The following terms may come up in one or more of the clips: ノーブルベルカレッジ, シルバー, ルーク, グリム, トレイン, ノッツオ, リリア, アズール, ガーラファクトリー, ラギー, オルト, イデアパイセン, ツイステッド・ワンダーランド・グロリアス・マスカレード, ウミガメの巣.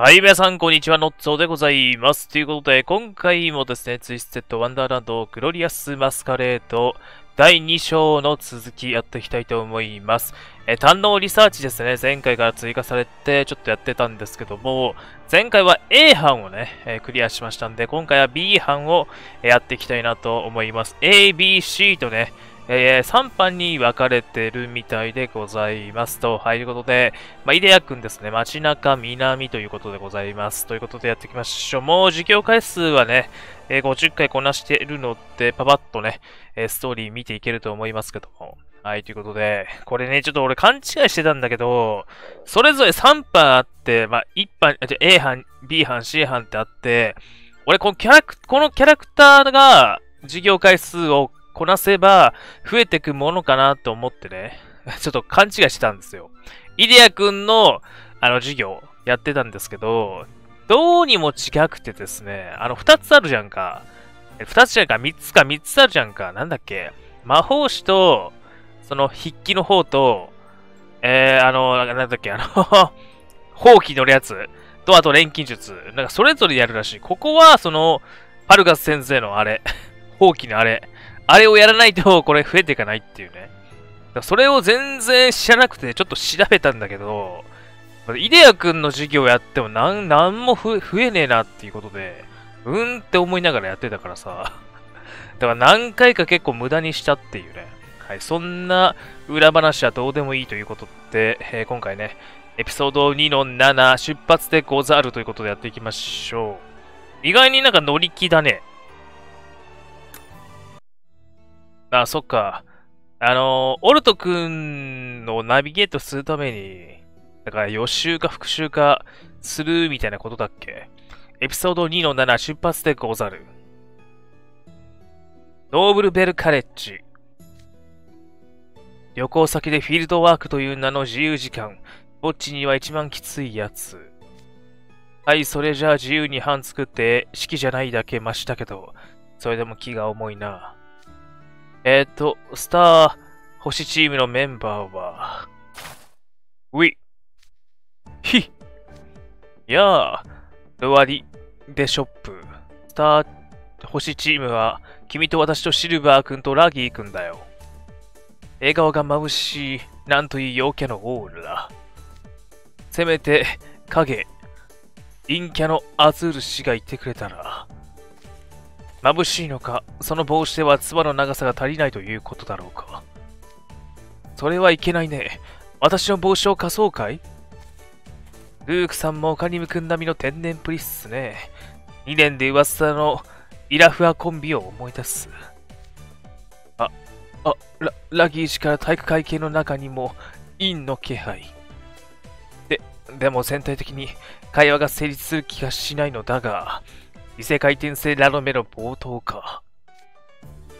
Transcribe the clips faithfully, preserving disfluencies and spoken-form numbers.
はい、皆さん、こんにちは。ノッツオでございます。ということで、今回もですね、ツイステッド・ワンダーランド・グロリアス・マスカレードだいに章の続きやっていきたいと思います。え、胆嚢リサーチですね、前回から追加されて、ちょっとやってたんですけども、前回は A 班をね、えー、クリアしましたんで、今回は B 班をやっていきたいなと思います。A、B、C とね、えー、さん班に分かれてるみたいでございますと。はい、ということで、まあ、イデア君ですね、街中南ということでございます。ということでやっていきましょう。もう授業回数はね、えー、ごじゅっかいこなしているので、パパッとね、えー、ストーリー見ていけると思いますけども。はい、ということで、これね、ちょっと俺勘違いしてたんだけど、それぞれさん班あって、まあ、いち班、あ、じゃあ A 班、B 班、C 班ってあって、俺このキャラク、このキャラクターが授業回数をこなせば増えてくものかなと思ってね、ちょっと勘違いしてたんですよ。イデア君のあの授業やってたんですけど、どうにも違くてですね、あのふたつあるじゃんか。ふたつじゃんか、みっつか、みっつあるじゃんか。なんだっけ、魔法師と、その筆記の方と、えー、あの、なんだっけ、あの、放棄のやつと、あと錬金術。なんかそれぞれやるらしい。ここは、その、パルガス先生のあれ、放棄のあれ。あれをやらないと、これ増えていかないっていうね。それを全然知らなくて、ちょっと調べたんだけど、イデア君の授業やってもなん、なんも増えねえなっていうことで、うーんって思いながらやってたからさ。だから何回か結構無駄にしたっていうね。はい、そんな裏話はどうでもいいということで、えー、今回ね、エピソード にのなな 出発でござるということでやっていきましょう。意外になんか乗り気だね。あ、そっか。あのー、オルト君をナビゲートするために、だから予習か復習かするみたいなことだっけ？エピソード にのなな 出発でござる。ノーブルベルカレッジ。旅行先でフィールドワークという名の自由時間。ぼっちには一番きついやつ。はい、それじゃあ自由に班作って、式じゃないだけマシだけど、それでも気が重いな。えっと、スター、星チームのメンバーは、ウィ、ヒ、やあ、ロアリ、デショップ。スター、星チームは、君と私とシルバー君とラギー君だよ。笑顔が眩しい、なんという陽キャのオーラ。せめて、影、陰キャのアズール氏がいてくれたら。眩しいのか、その帽子では唾の長さが足りないということだろうか。それはいけないね。私の帽子を貸そうかい？ルークさんもカニム君並みの天然プリっすね。にねんで噂のイラフアコンビを思い出す。あ、あ、ラ、ラギー氏から体育会系の中にも陰の気配。で、でも全体的に会話が成立する気がしないのだが、異世界転生ラノメの冒頭か。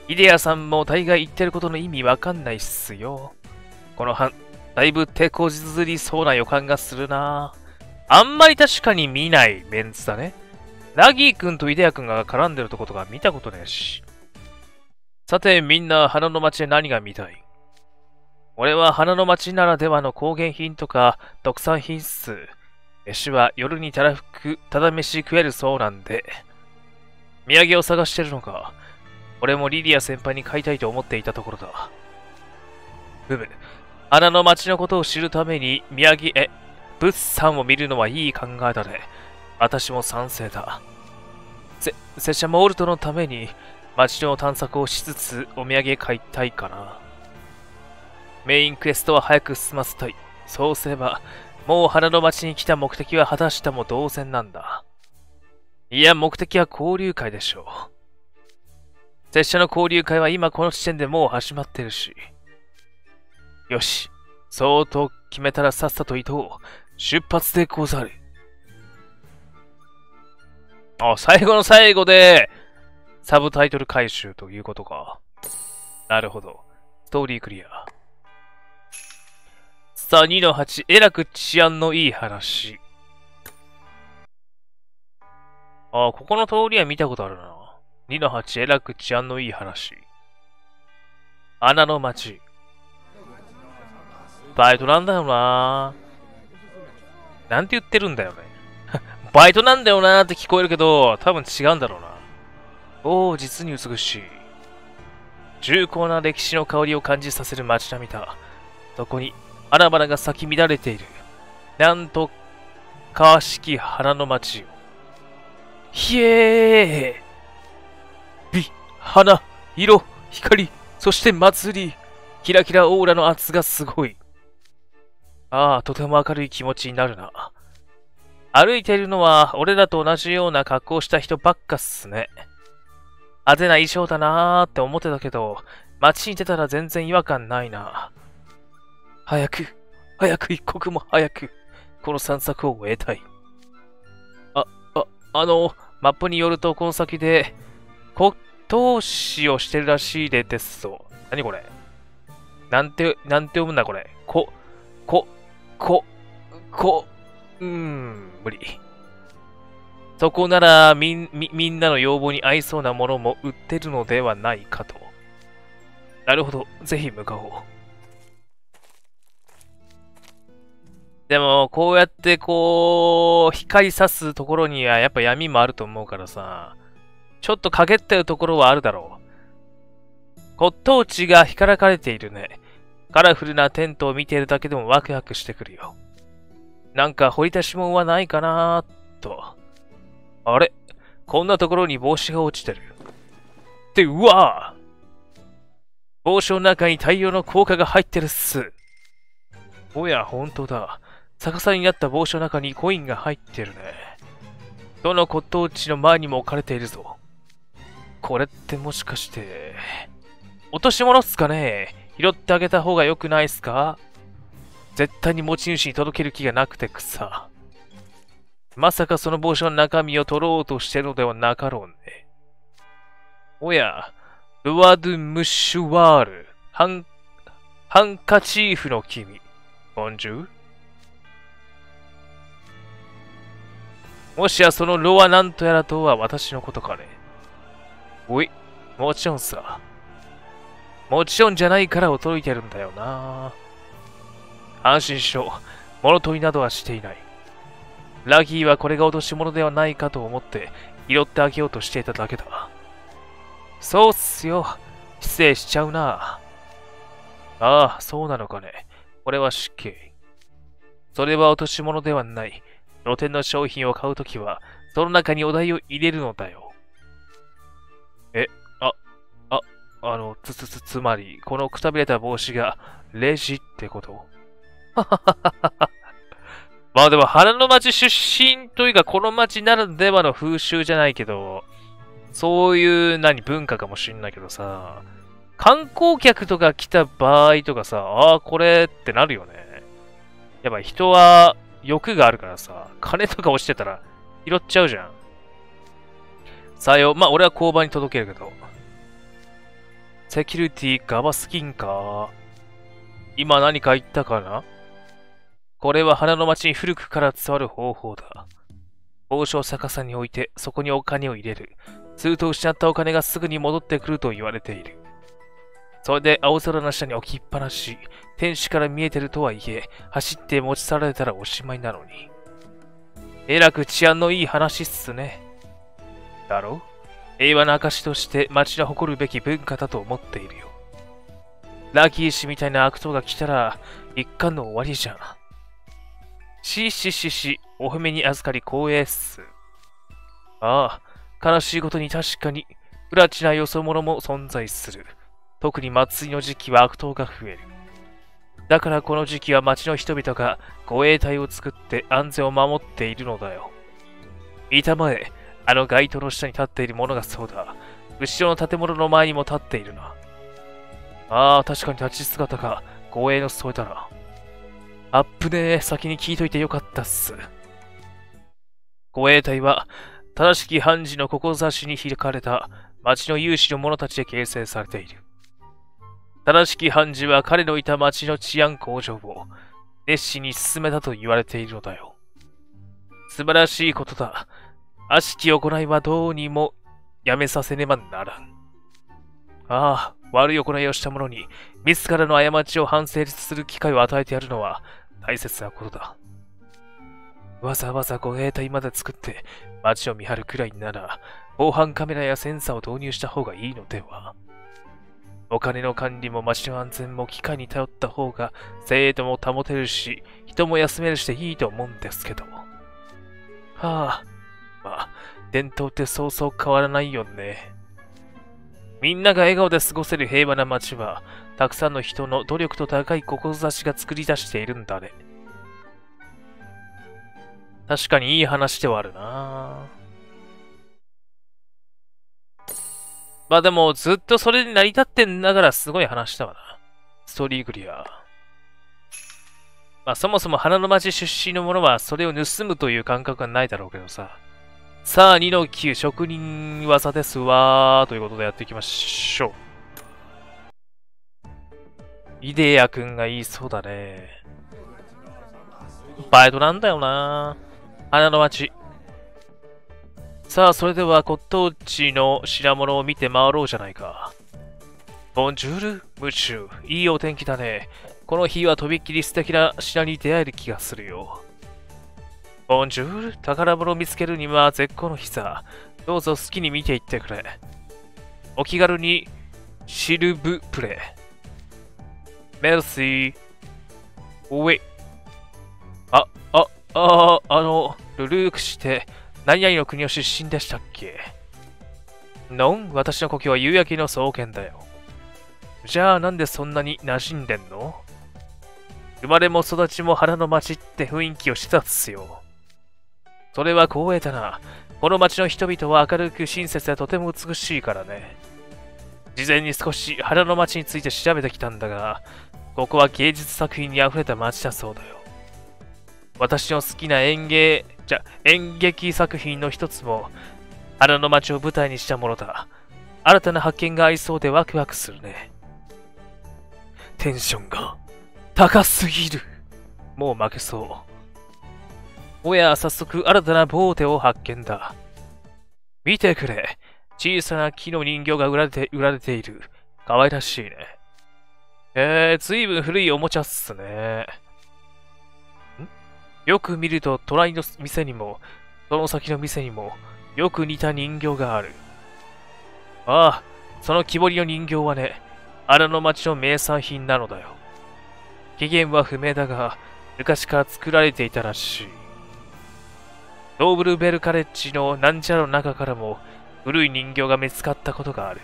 イデアさんも大概言ってることの意味わかんないっすよ。この班、だいぶ手こずりそうな予感がするな。あんまり確かに見ないメンツだね。ラギー君とイデア君が絡んでるとことか見たことねえし。さてみんな花の町で何が見たい？俺は花の町ならではの工芸品とか特産品っす。飯は夜にただふく、ただ飯食えるそうなんで。土産を探してるのか。俺もリリア先輩に買いたいと思っていたところだ。ブブ、花の町のことを知るために土産、え、物産を見るのはいい考えだね。私も賛成だ。せ、拙者もオルトのために町の探索をしつつお土産買いたいかな。メインクエストは早く進ませたい。そうすれば、もう花の町に来た目的は果たしたも同然なんだ。いや、目的は交流会でしょう。拙者の交流会は今この時点でもう始まってるし。よし、そうと決めたらさっさと移動。出発でござる。あ、最後の最後で、サブタイトル回収ということか。なるほど。ストーリークリア。さあ、にのはち、えらく治安のいい話。ああ、ここの通りは見たことあるな。にのはち、えらく治安のいい話。穴の町。バイトなんだよな。なんて言ってるんだよね。バイトなんだよなーって聞こえるけど、多分違うんだろうな。おお、実に美しい。重厚な歴史の香りを感じさせる街並みだ。そこに、あらばらが咲き乱れている。なんと、かしき花の街よ。ひえー美、花、色、光、そして祭り。キラキラオーラの圧がすごい。ああ、とても明るい気持ちになるな。歩いているのは、俺らと同じような格好をした人ばっかっすね。派手な衣装だなーって思ってたけど、街に出たら全然違和感ないな。早く、早く一刻も早く、この散策を終えたい。あ、あ、あの、マップによるとこの先で、骨董市をしてるらしいでですぞ。何これなんて、なんて読むんだこれ。こ、こ、こ、こ、うーん、無理。そこならみん、み、みんなの要望に合いそうなものも売ってるのではないかと。なるほど、ぜひ向かおう。でも、こうやってこう、光さすところにはやっぱ闇もあると思うからさ、ちょっと陰ってるところはあるだろう。骨董市がひからかれているね。カラフルなテントを見ているだけでもワクワクしてくるよ。なんか掘り出し物はないかなーと。あれ？こんなところに帽子が落ちてる。って、うわー！帽子の中に大量の硬貨が入ってるっす。おや、ほんとだ。逆さになった帽子の中にコインが入ってるね。どの骨董市の前にも置かれているぞ。これってもしかして、落とし物っすかね？拾ってあげた方が良くないっすか？絶対に持ち主に届ける気がなくてくさ。まさかその帽子の中身を取ろうとしてるのではなかろうね。おや、ルワドゥ・ムッシュワール、ハン、ハンカチーフの君、ボンジュー？もしやそのロはなんとやらとは私のことかね。おい、もちろんさ。もちろんじゃないから驚いてるんだよな。安心しろ。物取りなどはしていない。ラギーはこれが落とし物ではないかと思って拾ってあげようとしていただけだ。そうっすよ。失礼しちゃうな。ああ、そうなのかね。これは失敬。それは落とし物ではない。露店の商品を買うときは、その中にお題を入れるのだよ。え、あ、あ、あの、つつつつまり、このくたびれた帽子がレジってこと？まあでも花の町出身というかこの町ならではの風習じゃないけど、そういう何文化かもしんないけどさ、観光客とか来た場合とかさ、ああこれってなるよね。やっぱ人は欲があるからさ、金とか落ちてたら拾っちゃうじゃん。さよう、まあ俺は交番に届けるけど。セキュリティガバスキンか。今何か言ったかな？これは花の町に古くから伝わる方法だ。帽子を逆さに置いて、そこにお金を入れる。すると失ったお金がすぐに戻ってくると言われている。それで青空の下に置きっぱなし、天使から見えてるとはいえ、走って持ち去られたらおしまいなのに。えらく治安のいい話っすね。だろ？平和な証として町が誇るべき文化だと思っているよ。ラギー氏みたいな悪党が来たら、一巻の終わりじゃん。しししし、お褒めに預かり光栄っす。ああ、悲しいことに確かに、プラチナよそ者も存在する。特に祭りの時期は悪党が増える。だからこの時期は町の人々が護衛隊を作って安全を守っているのだよ。板前、あの街灯の下に立っているものがそうだ。後ろの建物の前にも立っているな。ああ、確かに立ち姿が護衛の添えだな。アップで先に聞いといてよかったっす。護衛隊は、正しき判事の志に開かれた町の有志の者たちで形成されている。正しき判事は彼のいた町の治安向上を熱心に進めたと言われているのだよ。素晴らしいことだ。悪しき行いはどうにもやめさせねばならん。ああ、悪い行いをした者に、自らの過ちを反省する機会を与えてやるのは大切なことだ。わざわざごえいたいまで作って街を見張るくらいなら、防犯カメラやセンサーを導入した方がいいのでは。お金の管理も街の安全も機械に頼った方が精度も保てるし、人も休めるしでいいと思うんですけど。はあ、まあ、伝統ってそうそう変わらないよね。みんなが笑顔で過ごせる平和な街は、たくさんの人の努力と高い志が作り出しているんだね。確かにいい話ではあるな。まあでも、ずっとそれに成り立ってんだからすごい話だわな。ストーリークリア。まあそもそも花の町出身の者はそれを盗むという感覚はないだろうけどさ。さあ、にのきゅう、職人技ですわー。ということでやっていきましょう。イデヤ君がいいそうだね。バイトなんだよな。花の町。さあ、それでは骨董地の品物を見て回ろうじゃないか。ボンジュール、ムチュー。いいお天気だね。この日はとびっきり素敵な品に出会える気がするよ。ボンジュール、宝物を見つけるには絶好の日さ。どうぞ好きに見ていってくれ。お気軽に、シルブプレイ。メルシー。おい。あ、あ、あ、あの、ルルークして、何々の国の出身でしたっけ？のん、私の故郷は夕焼けの草原だよ。じゃあなんでそんなに馴染んでんの？生まれも育ちも花の町って雰囲気をしてたっすよ。それは光栄だな。この町の人々は明るく親切でとても美しいからね。事前に少し花の町について調べてきたんだが、ここは芸術作品にあふれた町だそうだよ。私の好きな園芸、じゃ、演劇作品の一つも、花の町を舞台にしたものだ。新たな発見がありそうでワクワクするね。テンションが高すぎる。もう負けそう。おや、早速新たなボーテを発見だ。見てくれ。小さな木の人形が売られて、売られている。かわいらしいね。えー、ずいぶん古いおもちゃっすね。よく見ると、隣の店にも、その先の店にも、よく似た人形がある。ああ、その木彫りの人形はね、荒野町の名産品なのだよ。起源は不明だが、昔から作られていたらしい。ドーブルベルカレッジのなんちゃらの中からも、古い人形が見つかったことがある。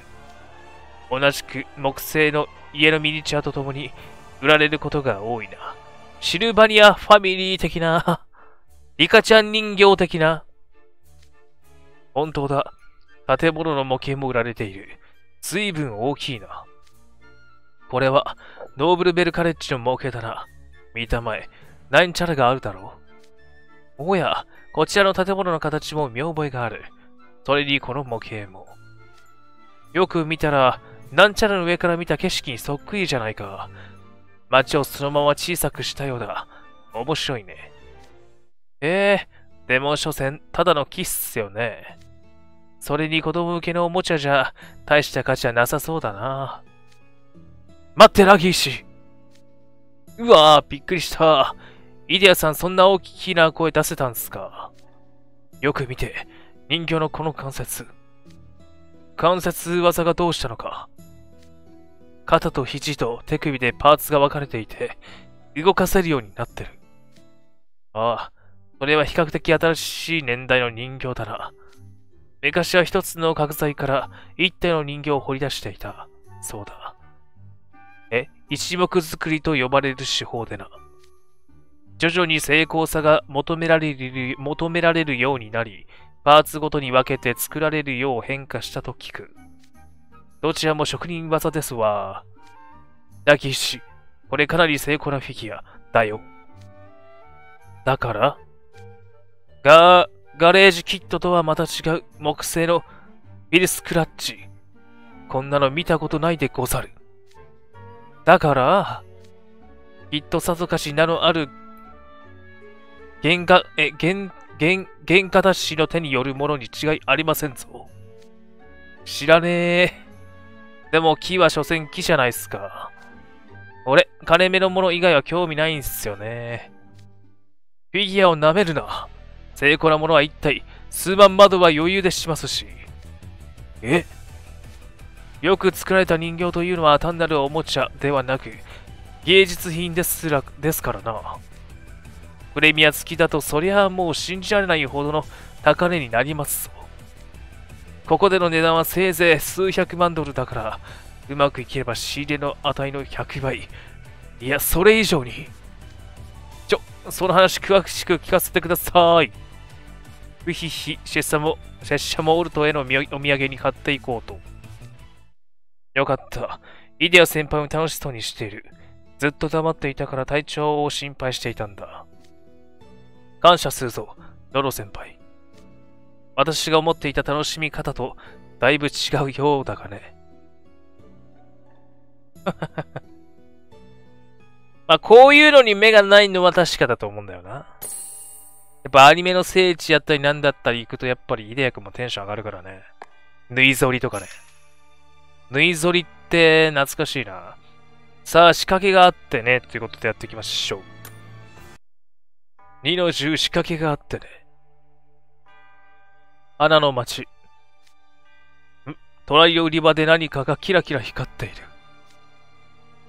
同じく、木製の家のミニチュアとともに、売られることが多いな。シルバニアファミリー的な、リカちゃん人形的な。本当だ。建物の模型も売られている。ずいぶん大きいな。これは、ノーブルベルカレッジの模型だな。見たまえ、なんちゃらがあるだろう。おや、こちらの建物の形も見覚えがある。それにこの模型も。よく見たら、なんちゃらの上から見た景色にそっくりじゃないか。街をそのまま小さくしたようだ。面白いね。えー、でも所詮、ただの木っすよね。それに子供向けのおもちゃじゃ、大した価値はなさそうだな。待って、ラギー氏。うわぁ、びっくりした。イデヤさん、そんな大きな声出せたんすか。よく見て、人形のこの関節。関節技がどうしたのか。肩と肘と手首でパーツが分かれていて、動かせるようになってる。ああ、それは比較的新しい年代の人形だな。昔は一つの角材から一体の人形を掘り出していた。そうだ。え、一目作りと呼ばれる手法でな。徐々に精巧さが求められる、求められるようになり、パーツごとに分けて作られるよう変化したと聞く。どちらも職人技ですわ。ラギー氏、これかなり精巧なフィギュアだよ。だからガー、ガレージキットとはまた違う木製のビルスクラッチ。こんなの見たことないでござる。だから、きっとさぞかし名のある原画、え、原、原、原画達師の手によるものに違いありませんぞ。知らねえ。でも木は所詮木じゃないっすか。俺、金目のもの以外は興味ないんすよね。フィギュアを舐めるな。精巧なものは一体、数万窓は余裕でしますし。え？よく作られた人形というのは単なるおもちゃではなく、芸術品ですら、ですからな。プレミア付きだとそりゃもう信じられないほどの高値になりますぞ。ここでの値段はせいぜい数百万ドルだから、うまくいければ仕入れの値のひゃくばい。いや、それ以上に。ちょ、その話詳しく聞かせてください。うひひ、拙者も、拙者もオルトへのお土産に買っていこうと。よかった。イデア先輩も楽しそうにしている。ずっと黙っていたから体調を心配していたんだ。感謝するぞ、ドロ先輩。私が思っていた楽しみ方とだいぶ違うようだがね。まあこういうのに目がないのは確かだと思うんだよな。やっぱアニメの聖地やったりなんだったり行くとやっぱりイデア君もテンション上がるからね。ぬいぞりとかね。ぬいぞりって懐かしいな。さあ仕掛けがあってねということでやっていきましょう。にのじゅう仕掛けがあってね。花の町。ん？隣の売り場で何かがキラキラ光っている。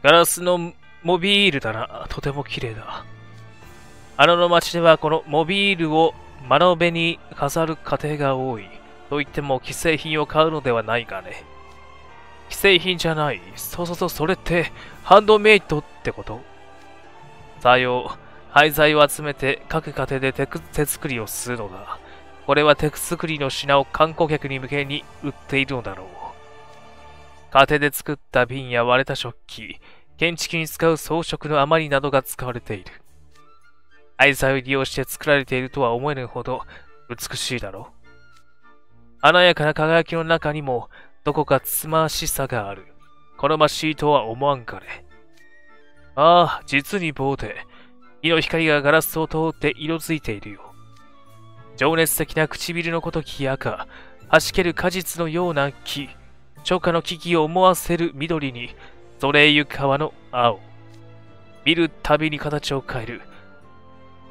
ガラスのモビールだな。とても綺麗だ。花の町ではこのモビールを窓辺に飾る家庭が多い。といっても既製品を買うのではないがね。既製品じゃない。そうそうそう、それってハンドメイドってこと？さよう。廃材を集めて各家庭で手作りをするのだ。これは手作りの品を観光客に向けに売っているのだろう。家庭で作った瓶や割れた食器、建築に使う装飾の余りなどが使われている。廃材を利用して作られているとは思えぬほど美しいだろう。華やかな輝きの中にもどこかつましさがある。好ましいとは思わんかね。ああ、実に棒で、日の光がガラスを通って色づいているよ。情熱的な唇のごとき赤、はしける果実のような木、初夏の木々を思わせる緑に、それゆく川の青。見るたびに形を変える。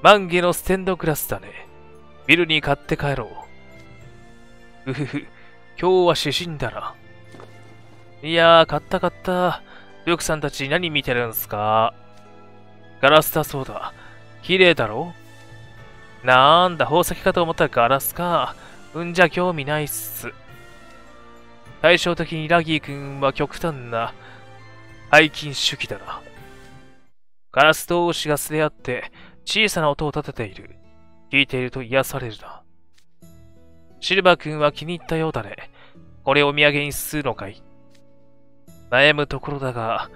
万華のステンドグラスだね。ビルに買って帰ろう。うふふ、今日はしじんだな。いやー、買った買った。ルークさんたち何見てるんすか？ガラスだそうだ。綺麗だろ？なんだ、宝石かと思ったらガラスか。うんじゃ興味ないっす。対照的にラギー君は極端な背筋主義だな。ガラス同士がすれ合って小さな音を立てている。聞いていると癒されるな。シルバー君は気に入ったようだね。これをお土産にするのかい？悩むところだが、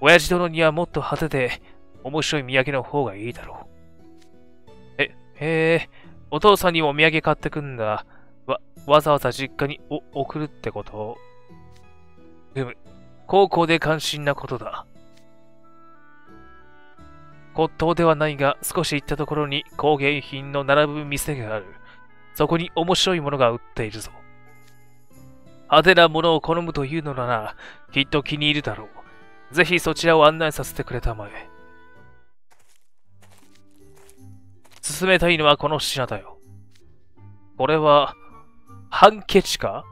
親父殿にはもっと派手で面白い土産の方がいいだろう。へえ、お父さんにもお土産買ってくんだ。わ、わざわざ実家にお送るってこと？うむ、高校で関心なことだ。骨董ではないが、少し行ったところに工芸品の並ぶ店がある。そこに面白いものが売っているぞ。派手なものを好むというのなら、きっと気に入るだろう。ぜひそちらを案内させてくれたまえ。進めたいのはこの品だよ。これは、ハンケチか？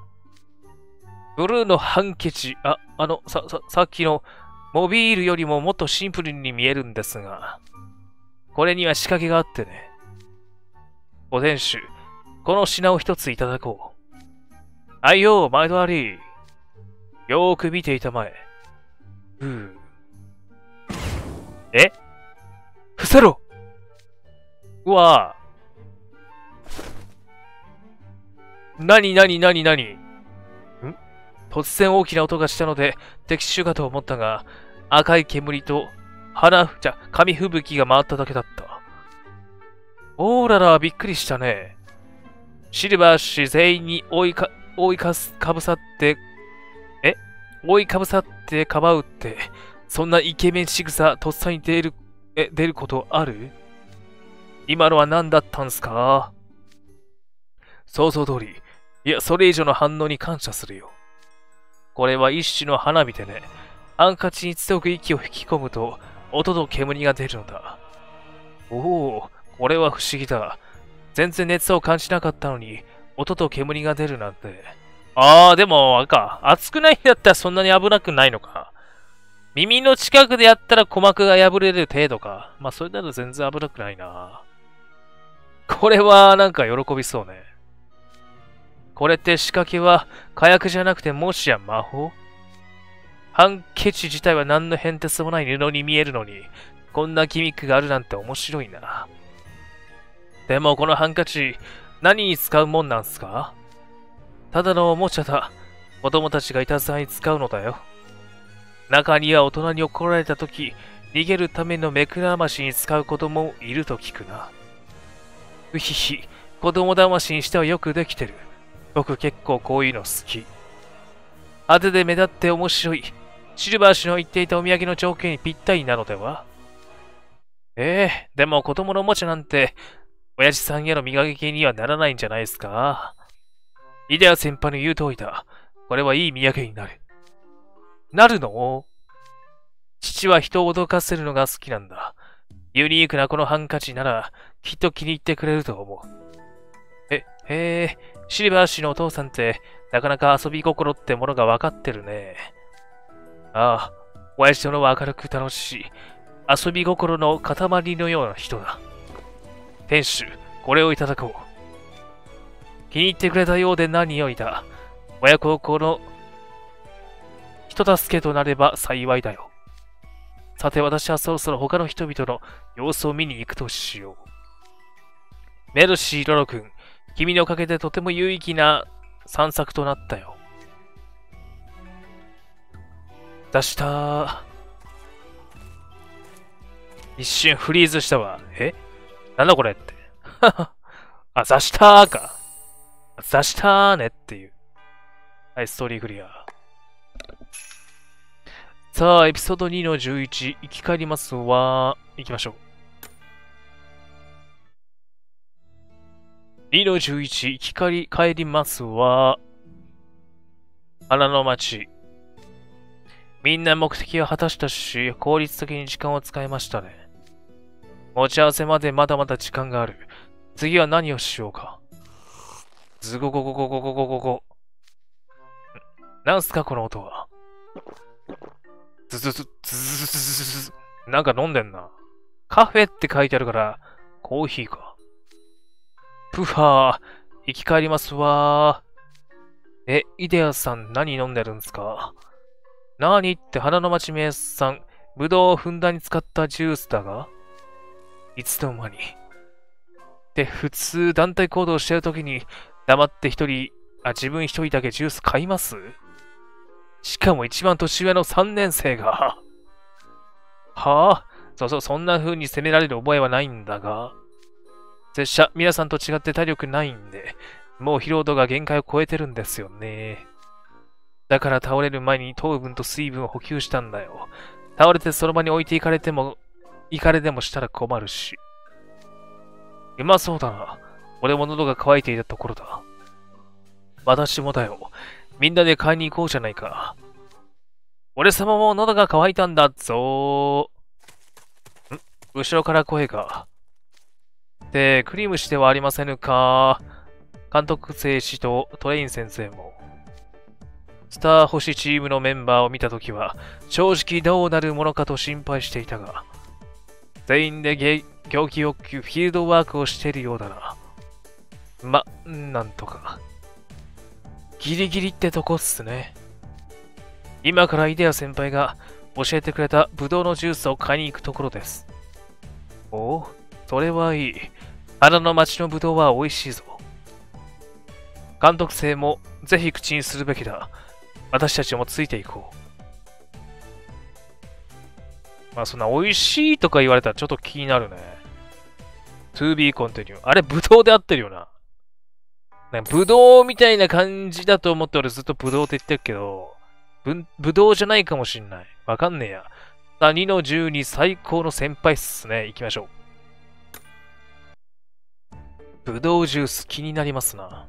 ブルーのハンケチ。あ、あの、さ、さ、さっきのモビールよりももっとシンプルに見えるんですが、これには仕掛けがあってね。お店主、この品を一ついただこう。はいよ、毎度あり。よーく見ていたまえ。ふぅ。え？伏せろ！うわぁ。なになになになに？ん？突然大きな音がしたので、敵襲かと思ったが、赤い煙と、花、じゃ、紙吹雪が回っただけだった。おーらら、びっくりしたね。シルバー氏全員に覆いか、覆いかす、かぶさって、え？覆いかぶさってかばうって、そんなイケメン仕草、とっさに出る、え、出ることある？今のは何だったんすか？想像通り。いや、それ以上の反応に感謝するよ。これは一種の花火でね、ハンカチに強く息を吹き込むと、音と煙が出るのだ。おお、俺は不思議だ。全然熱を感じなかったのに、音と煙が出るなんて。ああ、でも、あれか。熱くないんだったらそんなに危なくないのか。耳の近くでやったら鼓膜が破れる程度か。まあ、それなら全然危なくないな。これは、なんか喜びそうね。これって仕掛けは火薬じゃなくてもしや魔法？ハンケチ自体は何の変哲もない布に見えるのに、こんなギミックがあるなんて面白いな。でもこのハンカチ、何に使うもんなんすか？ただのおもちゃだ。子供たちがいたずらに使うのだよ。中には大人に怒られたとき、逃げるための目くらましに使う子供もいると聞くな。うひひ、子供だましにしてはよくできてる。僕結構こういうの好き。派手で目立って面白い。シルバー氏の言っていたお土産の条件にぴったりなのでは？ええ、でも子供のおもちゃなんて、親父さんへの磨きにはならないんじゃないですか。イデア先輩の言う通りだ。これはいい土産になる。なるの？父は人を脅かせるのが好きなんだ。ユニークなこのハンカチなら、きっと気に入ってくれると思う。え、へえ、シルバー氏のお父さんって、なかなか遊び心ってものが分かってるね。ああ、親父殿は明るく楽しい。遊び心の塊のような人だ。店主、これをいただこう。気に入ってくれたようで何よりだ。親孝行の人助けとなれば幸いだよ。さて、私はそろそろ他の人々の様子を見に行くとしよう。メルシー・ロロ君、君のおかげでとても有意義な散策となったよ。出した。一瞬フリーズしたわ。え？なんだこれって。あ、座したーか。座したーねっていう。はい、ストーリークリア。さあ、エピソードにのじゅういち、生き返りますわ。行きましょう。にのじゅういち、生き返り、帰りますわ。花の町。みんな目的を果たしたし、効率的に時間を使いましたね。持ち合わせまでまだまだ時間がある。次は何をしようか。ズゴゴゴゴゴゴゴゴゴ。なんすかこの音は。ズズズズズズズズ。なんか飲んでんな。カフェって書いてあるから、コーヒーか。プハー、生き返りますわー。え、イデアさん何飲んでるんすか？何って花の町名産、ぶどうをふんだんに使ったジュースだが、いつの間に。で、普通、団体行動してるときに、黙って一人、あ、自分一人だけジュース買います？しかも一番年上のさんねん生が。はあ、そうそう、そんな風に責められる覚えはないんだが。拙者、皆さんと違って体力ないんで、もう疲労度が限界を超えてるんですよね。だから倒れる前に糖分と水分を補給したんだよ。倒れてその場に置いていかれても、イカレでもしたら困るし。うまそうだな。俺も喉が渇いていたところだ。私もだよ。みんなで買いに行こうじゃないか。俺様も喉が渇いたんだぞー。ん？後ろから声が。で、クリームしてはありませぬか。監督生師とトレイン先生も。スター星チームのメンバーを見たときは、正直どうなるものかと心配していたが、全員で行儀よくフィールドワークをしているようだな。ま、なんとか。ギリギリってとこっすね。今からイデア先輩が教えてくれたブドウのジュースを買いに行くところです。おお、それはいい。花の町のブドウは美味しいぞ。監督生もぜひ口にするべきだ。私たちもついていこう。まあそんな美味しいとか言われたらちょっと気になるね。To be continue。あれ、ブドウで合ってるよな。なんかブドウみたいな感じだと思って俺ずっとブドウって言ってるけど、ぶ、ブドウじゃないかもしんない。わかんねえや。さあ、にのじゅうに、最高の先輩っすね。行きましょう。ブドウジュース気になりますな。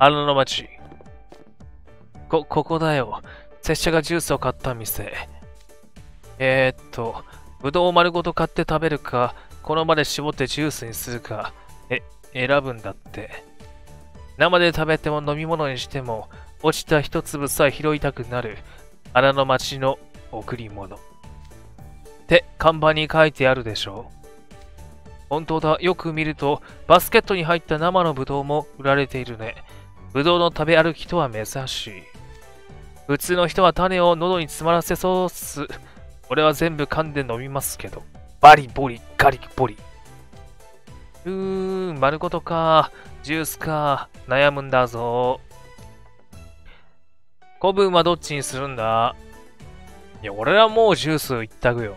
花の町。こ、ここだよ。拙者がジュースを買った店。えー、っと、ぶどうを丸ごと買って食べるか、この場で絞ってジュースにするか、え、選ぶんだって。生で食べても飲み物にしても、落ちた一粒さえ拾いたくなる、花の町の贈り物。って看板に書いてあるでしょう。本当だ、よく見ると、バスケットに入った生のブドウも売られているね。ブドウの食べ歩きとは珍しい。普通の人は種を喉に詰まらせそうっす。俺は全部噛んで飲みますけど。バリボリ、ガリボリ。うーん、丸ごとか、ジュースか、悩むんだぞ。古文はどっちにするんだ？いや、俺はもうジュース一択よ。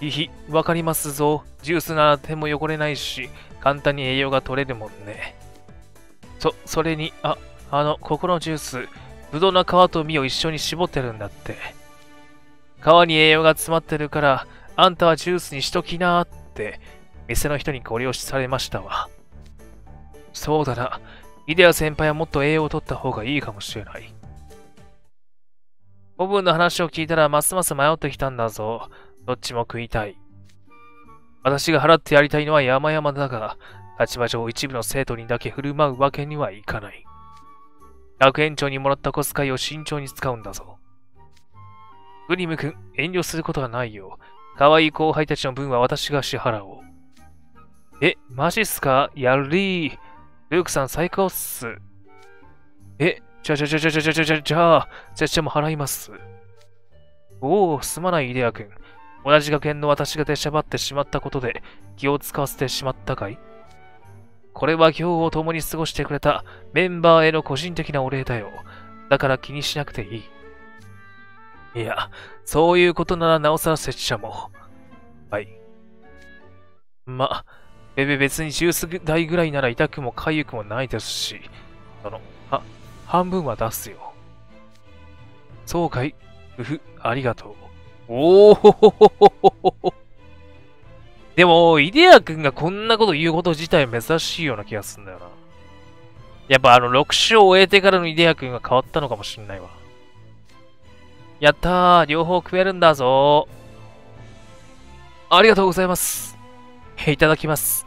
いひ、わかりますぞ。ジュースなら手も汚れないし、簡単に栄養が取れるもんね。そ、それに、あ、あの、ここのジュース、ぶどうの皮と実を一緒に絞ってるんだって。皮に栄養が詰まってるから、あんたはジュースにしときなーって、店の人にご了承されましたわ。そうだな、イデア先輩はもっと栄養を取った方がいいかもしれない。ボブの話を聞いたら、ますます迷ってきたんだぞ。どっちも食いたい。私が払ってやりたいのは山々だが、立場上一部の生徒にだけ振る舞うわけにはいかない。学園長にもらった小遣いを慎重に使うんだぞ。グリム君、遠慮することはないよ。可愛い後輩たちの分は私が支払おう。え、マジっすか？やりー。ルークさん最高っす。え、じゃじゃじゃじゃじゃじゃじゃじゃじゃ、拙者も払います。おお、すまないイデア君。同じ学園の私が出しゃばってしまったことで気を使わせてしまったかい？これは今日を共に過ごしてくれたメンバーへの個人的なお礼だよ。だから気にしなくていい。いや、そういうことならなおさら拙者も。はい。ま、べべ別にジュース代ぐらいなら痛くも痒くもないですし、その、は、半分は出すよ。そうかい？うふ、ありがとう。おお、でも、イデア君がこんなこと言うこと自体珍しいような気がするんだよな。やっぱあの、ろく章を終えてからのイデア君が変わったのかもしんないわ。やったー、両方食えるんだぞー。ありがとうございます。いただきます。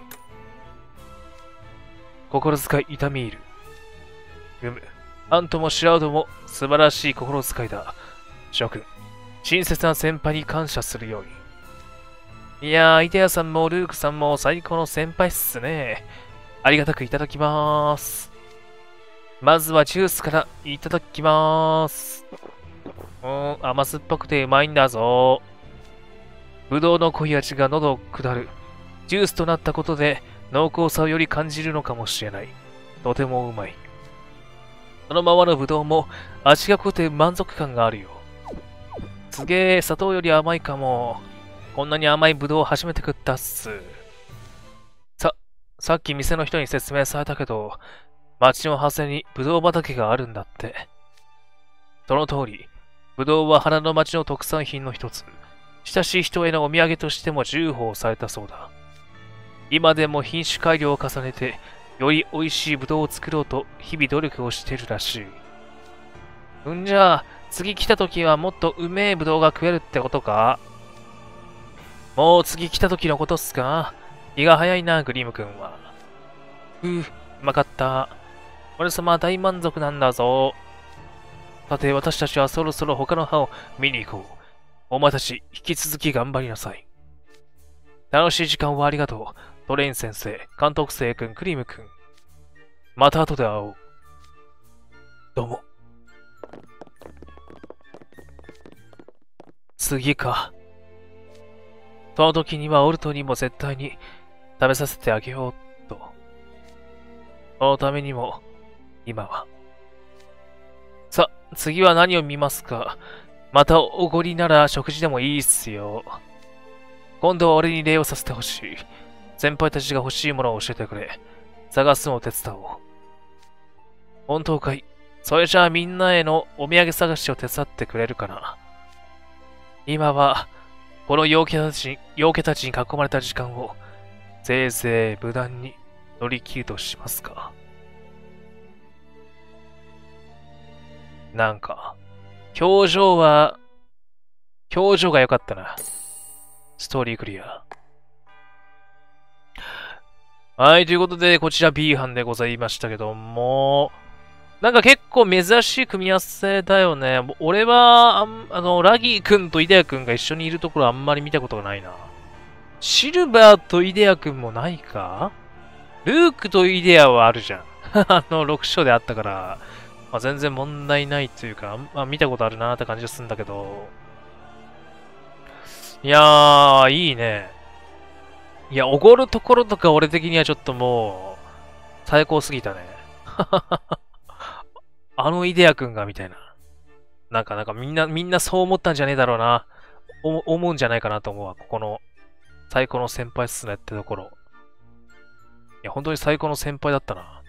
心遣い、痛み入る。うむ、アントもシラウドも素晴らしい心遣いだ。諸君。親切な先輩に感謝するように。いやー、イデアさんもルークさんも最高の先輩っすね。ありがたくいただきまーす。まずはジュースからいただきまーす。うーん、甘酸っぱくてうまいんだぞ。ぶどうの濃い味が喉を下る。ジュースとなったことで濃厚さをより感じるのかもしれない。とてもうまい。そのままのぶどうも味が濃くて満足感があるよ。すげえ、砂糖より甘いかも。こんなに甘いぶどうを初めて食ったっす。さ、さっき店の人に説明されたけど、町の端にぶどう畑があるんだって。その通り、ぶどうは花の町の特産品の一つ。親しい人へのお土産としても重宝されたそうだ。今でも品種改良を重ねて、より美味しいぶどうを作ろうと日々努力をしているらしい。んじゃあ、次来た時はもっとうめえぶどうが食えるってことか？もう次来た時のことっすか？気が早いな、グリム君は。うぅ、うまかった。俺様大満足なんだぞ。さて、私たちはそろそろ他の歯を見に行こう。お前たち、引き続き頑張りなさい。楽しい時間をありがとう。トレイン先生、監督生君、グリム君。また後で会おう。どうも。次か。その時にはオルトにも絶対に食べさせてあげようと。そのためにも、今は。さ、次は何を見ますか。またおごりなら食事でもいいっすよ。今度は俺に礼をさせてほしい。先輩たちが欲しいものを教えてくれ。探すのを手伝おう。本当かい？それじゃあみんなへのお土産探しを手伝ってくれるかな。今は、この陽気たち、陽気たちに囲まれた時間を、ぜいぜい無難に乗り切るとしますか。なんか、表情は、表情が良かったな。ストーリークリア。はい、ということで、こちら B 班でございましたけども、なんか結構珍しい組み合わせだよね。俺は、あ, あの、ラギー君とイデア君が一緒にいるところあんまり見たことがないな。シルバーとイデア君もないか？ルークとイデアはあるじゃん。あの、ろく章であったから、まあ、全然問題ないというか、まあ、見たことあるなーって感じがするんだけど。いやー、いいね。いや、おごるところとか俺的にはちょっともう、最高すぎたね。あのイデア君が、みたいな。なんか、なんかみんな、みんなそう思ったんじゃねえだろうな。お思うんじゃないかなと思うわ。ここの、最高の先輩っすねってところ。いや、本当に最高の先輩だったな。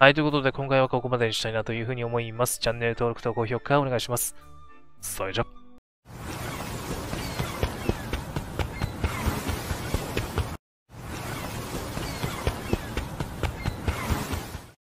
はい、ということで今回はここまでにしたいなというふうに思います。チャンネル登録と高評価お願いします。それじゃ。